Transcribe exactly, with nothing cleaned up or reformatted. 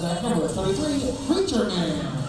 That's not a story. What's your name?